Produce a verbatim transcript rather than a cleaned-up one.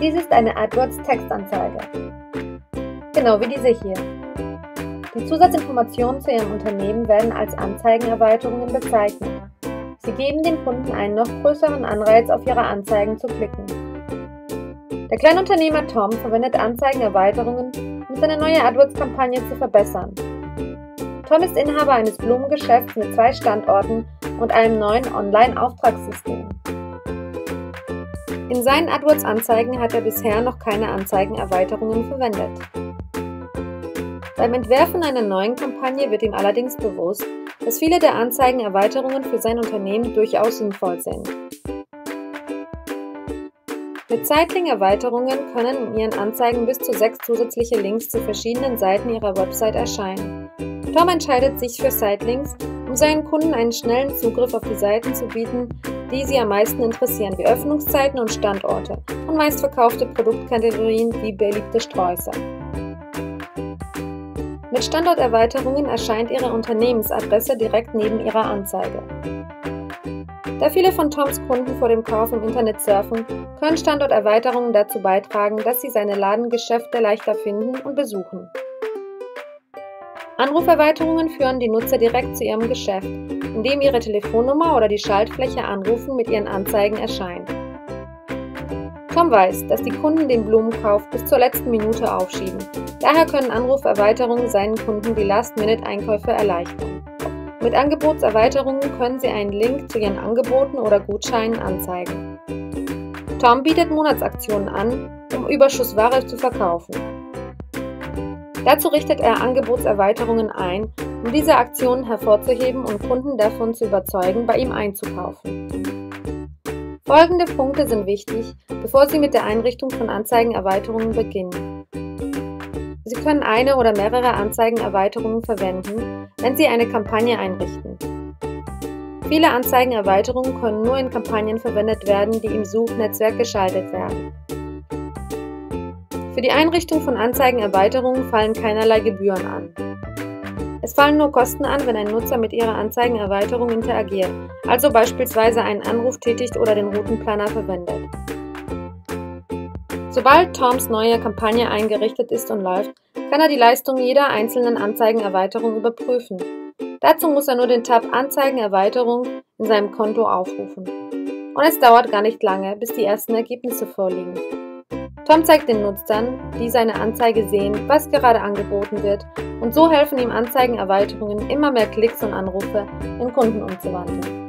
Dies ist eine AdWords-Textanzeige, genau wie diese hier. Die Zusatzinformationen zu Ihrem Unternehmen werden als Anzeigenerweiterungen bezeichnet. Sie geben dem Kunden einen noch größeren Anreiz, auf Ihre Anzeigen zu klicken. Der Kleinunternehmer Tom verwendet Anzeigenerweiterungen, um seine neue AdWords-Kampagne zu verbessern. Tom ist Inhaber eines Blumengeschäfts mit zwei Standorten und einem neuen Online-Auftragssystem. In seinen AdWords-Anzeigen hat er bisher noch keine Anzeigenerweiterungen verwendet. Beim Entwerfen einer neuen Kampagne wird ihm allerdings bewusst, dass viele der Anzeigenerweiterungen für sein Unternehmen durchaus sinnvoll sind. Mit Zeitlink-Erweiterungen können in Ihren Anzeigen bis zu sechs zusätzliche Links zu verschiedenen Seiten Ihrer Website erscheinen. Tom entscheidet sich für Sitelinks, um seinen Kunden einen schnellen Zugriff auf die Seiten zu bieten, die sie am meisten interessieren, wie Öffnungszeiten und Standorte und meistverkaufte Produktkategorien wie beliebte Sträuße. Mit Standorterweiterungen erscheint Ihre Unternehmensadresse direkt neben Ihrer Anzeige. Da viele von Toms Kunden vor dem Kauf im Internet surfen, können Standorterweiterungen dazu beitragen, dass sie seine Ladengeschäfte leichter finden und besuchen. Anruferweiterungen führen die Nutzer direkt zu ihrem Geschäft, indem ihre Telefonnummer oder die Schaltfläche Anrufen mit ihren Anzeigen erscheint. Tom weiß, dass die Kunden den Blumenkauf bis zur letzten Minute aufschieben. Daher können Anruferweiterungen seinen Kunden die Last-Minute-Einkäufe erleichtern. Mit Angebotserweiterungen können sie einen Link zu ihren Angeboten oder Gutscheinen anzeigen. Tom bietet Monatsaktionen an, um Überschussware zu verkaufen. Dazu richtet er Angebotserweiterungen ein, um diese Aktionen hervorzuheben und Kunden davon zu überzeugen, bei ihm einzukaufen. Folgende Punkte sind wichtig, bevor Sie mit der Einrichtung von Anzeigenerweiterungen beginnen. Sie können eine oder mehrere Anzeigenerweiterungen verwenden, wenn Sie eine Kampagne einrichten. Viele Anzeigenerweiterungen können nur in Kampagnen verwendet werden, die im Suchnetzwerk geschaltet werden. Für die Einrichtung von Anzeigenerweiterungen fallen keinerlei Gebühren an. Es fallen nur Kosten an, wenn ein Nutzer mit Ihrer Anzeigenerweiterung interagiert, also beispielsweise einen Anruf tätigt oder den Routenplaner verwendet. Sobald Toms neue Kampagne eingerichtet ist und läuft, kann er die Leistung jeder einzelnen Anzeigenerweiterung überprüfen. Dazu muss er nur den Tab Anzeigenerweiterung in seinem Konto aufrufen. Und es dauert gar nicht lange, bis die ersten Ergebnisse vorliegen. Tom zeigt den Nutzern, die seine Anzeige sehen, was gerade angeboten wird, und so helfen ihm Anzeigenerweiterungen, immer mehr Klicks und Anrufe in Kunden umzuwandeln.